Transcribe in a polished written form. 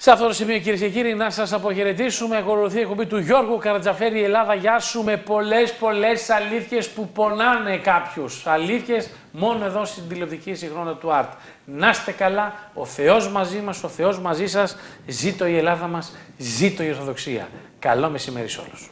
Σε αυτό το σημείο, κυρίες και κύριοι, να σας αποχαιρετήσουμε. Ακολουθεί η εκπομπή του Γιώργου Καρατζαφέρη, Ελλάδα. Γεια σου, με πολλές αλήθειες που πονάνε κάποιους. Αλήθειες μόνο εδώ στην τηλεοπτική συγχρονότητα του Άρτ. Να είστε καλά, ο Θεός μαζί μας, ο Θεός μαζί σας. Ζήτω η Ελλάδα μας, ζήτω η Ορθοδοξία. Καλό μεσημέρι σε όλους.